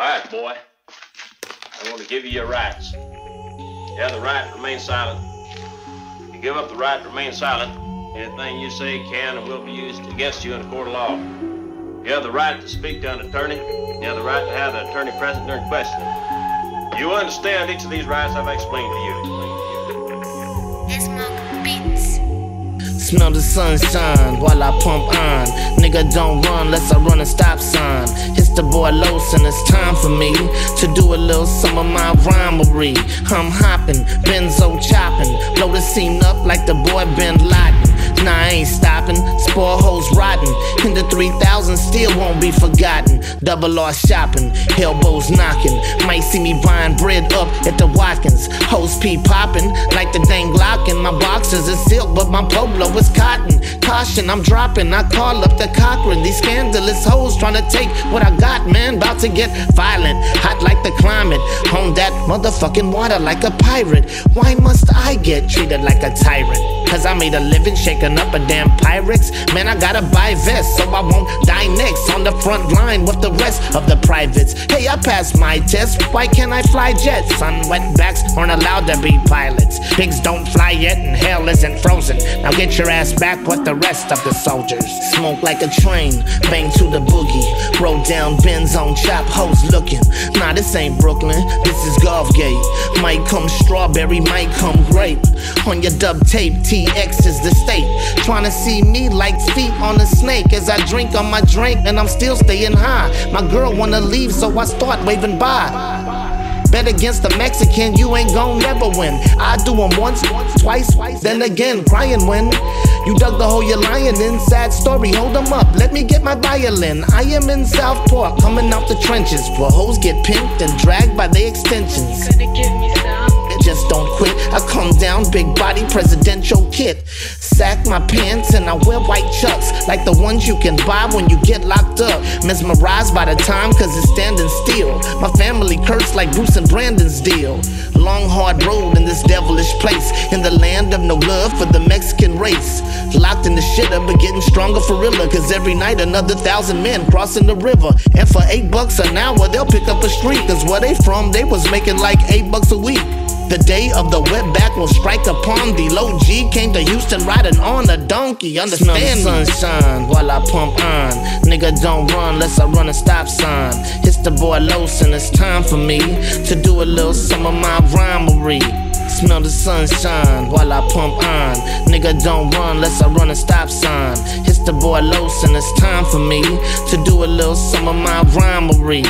Alright, boy. I'm going to give you your rights. You have the right to remain silent. You give up the right to remain silent. Anything you say can and will be used against you in a court of law. You have the right to speak to an attorney. You have the right to have the attorney present during questioning. You understand each of these rights I've explained to you. It's Monk Beats. Smell the sunshine while I pump on. Nigga don't run unless I run a stop sign. It's the boy Los and it's time for me to do a little some of my rhymery. I'm hopping, benzo chopping, blow the scene up like the boy Ben Laden. Nah, I ain't stopping, spoil hoes rotten. In the 3000 still won't be forgotten. Double R shopping, elbows knocking. Might see me buying bread up at the Watkins. Hoes pee popping like the dang Glockin'. My boxers is silk but my polo is cotton. Caution, I'm dropping, I call up the Cochran. These scandalous hoes trying to take what I got, man. About to get violent, hot like the climate. On that motherfucking water like a pirate. Why must I get treated like a tyrant? Cause I made a living shaking up a damn Pyrex. Man, I gotta buy vests so I won't die next. On the front line with the rest of the privates. Hey, I passed my test, why can't I fly jets? Wetbacks aren't allowed to be pilots. Pigs don't fly yet and hell isn't frozen. Now get your ass back with the rest of the soldiers. Smoke like a train, bang to the boogie. Roll down Benz on chop, hoes looking. Nah, this ain't Brooklyn, this is Golfgate. Might come strawberry, might come grape. On your dub tape, TX is the state. Tryna see me like feet on a snake. As I drink on my drink and I'm still staying high. My girl wanna leave so I start waving bye. Bet against the Mexican, you ain't gon' never win. I do them once, twice, then again, crying when you dug the hole you're lying in. Sad story, hold them up, let me get my violin. I am in Southport, coming out the trenches, where hoes get pimped and dragged by their extensions. Just don't quit, I come down big body presidential kit. Sack my pants and I wear white chucks, like the ones you can buy when you get locked up. Mesmerized by the time cause it's standing still. My family cursed like Bruce and Brandon's deal. Long hard road in this devilish place, in the land of no love for the Mexican race. Locked in the shitter but getting stronger for realer, cause every night another 1,000 men crossing the river. And for $8 an hour they'll pick up a street, cause where they from they was making like $8 a week. The day of the wetback will strike upon thee. Low G came to Houston riding on a donkey. Understand the sunshine while I pump on. Nigga don't run unless I run a stop sign. It's the boy Los and it's time for me to do a little some of my rhymery. Smell the sunshine while I pump on. Nigga don't run unless I run a stop sign. It's the boy Los and it's time for me to do a little some of my rhymery.